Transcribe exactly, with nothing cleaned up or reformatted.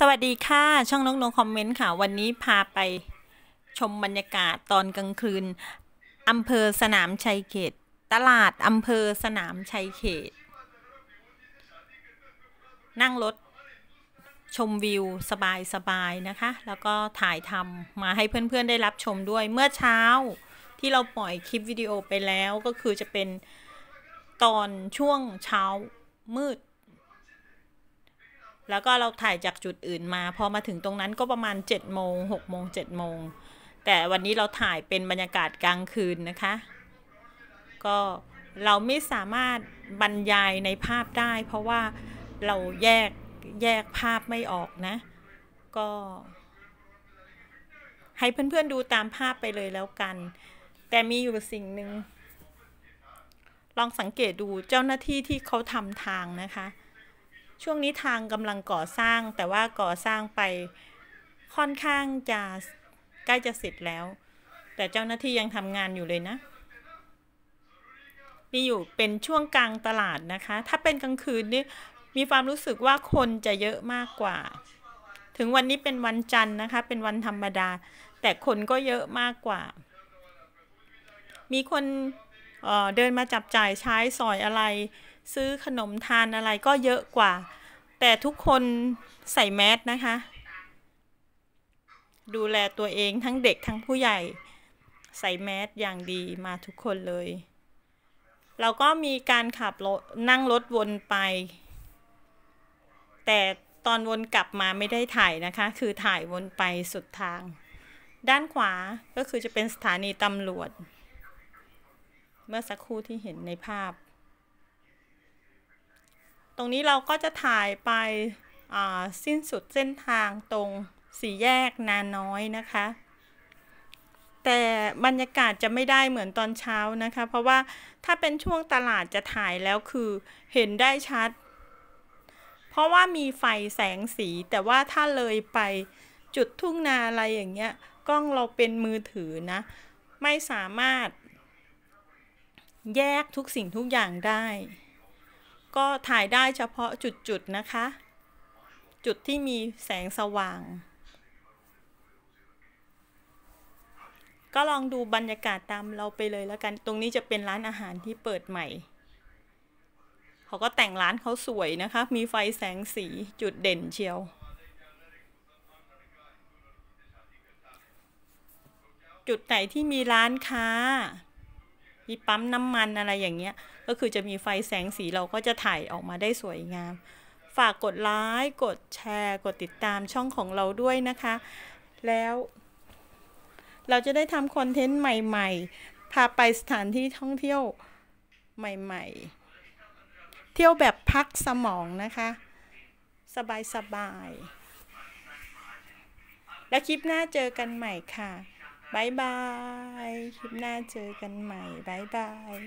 สวัสดีค่ะช่องน้องนงคอมเมนต์ค่ะวันนี้พาไปชมบรรยากาศตอนกลางคืนอำเภอสนามชัยเขตตลาดอำเภอสนามชัยเขตนั่งรถชมวิวสบายสบายนะคะแล้วก็ถ่ายทำมาให้เพื่อนๆได้รับชมด้วยเมื่อเช้าที่เราปล่อยคลิปวิดีโอไปแล้วก็คือจะเป็นตอนช่วงเช้ามืดแล้วก็เราถ่ายจากจุดอื่นมาพอมาถึงตรงนั้นก็ประมาณเจ็ดโมงหกโมงเจ็ดโมงแต่วันนี้เราถ่ายเป็นบรรยากาศกลางคืนนะคะก็เราไม่สามารถบรรยายในภาพได้เพราะว่าเราแยกแยกภาพไม่ออกนะก็ให้เพื่อนๆดูตามภาพไปเลยแล้วกันแต่มีอยู่สิ่งหนึ่งลองสังเกตดูเจ้าหน้าที่ที่เขาทำทางนะคะช่วงนี้ทางกำลังก่อสร้างแต่ว่าก่อสร้างไปค่อนข้างจะใกล้จะเสร็จแล้วแต่เจ้าหน้าที่ยังทำงานอยู่เลยนะนี่อยู่เป็นช่วงกลางตลาดนะคะถ้าเป็นกลางคืนนี่มีความรู้สึกว่าคนจะเยอะมากกว่าถึงวันนี้เป็นวันจันทร์นะคะเป็นวันธรรมดาแต่คนก็เยอะมากกว่ามีคน เอ่อ เดินมาจับจ่ายใช้สอยอะไรซื้อขนมทานอะไรก็เยอะกว่าแต่ทุกคนใส่แมสนะคะดูแลตัวเองทั้งเด็กทั้งผู้ใหญ่ใส่แมสอย่างดีมาทุกคนเลยเราก็มีการขับรถนั่งรถวนไปแต่ตอนวนกลับมาไม่ได้ถ่ายนะคะคือถ่ายวนไปสุดทางด้านขวาก็คือจะเป็นสถานีตำรวจเมื่อสักครู่ที่เห็นในภาพตรงนี้เราก็จะถ่ายไปสิ้นสุดเส้นทางตรงสี่แยกนาน้อยนะคะแต่บรรยากาศจะไม่ได้เหมือนตอนเช้านะคะเพราะว่าถ้าเป็นช่วงตลาดจะถ่ายแล้วคือเห็นได้ชัดเพราะว่ามีไฟแสงสีแต่ว่าถ้าเลยไปจุดทุ่งนาอะไรอย่างเงี้ยกล้องเราเป็นมือถือนะไม่สามารถแยกทุกสิ่งทุกอย่างได้ก็ถ่ายได้เฉพาะจุดๆนะคะจุดที่มีแสงสว่างก็ลองดูบรรยากาศตามเราไปเลยแล้วกันตรงนี้จะเป็นร้านอาหารที่เปิดใหม่เขาก็แต่งร้านเขาสวยนะคะมีไฟแสงสีจุดเด่นเชียวจุดไหนที่มีร้านค้ามีปั๊มน้ำมันอะไรอย่างเงี้ยก็คือจะมีไฟแสงสีเราก็จะถ่ายออกมาได้สวยงามฝากกดไลค์กดแชร์กดติดตามช่องของเราด้วยนะคะแล้วเราจะได้ทำคอนเทนต์ใหม่ๆพาไปสถานที่ท่องเที่ยวใหม่ๆเที่ยวแบบพักสมองนะคะสบายๆและคลิปหน้าเจอกันใหม่ค่ะบายบายคลิปหน้าเจอกันใหม่บายบาย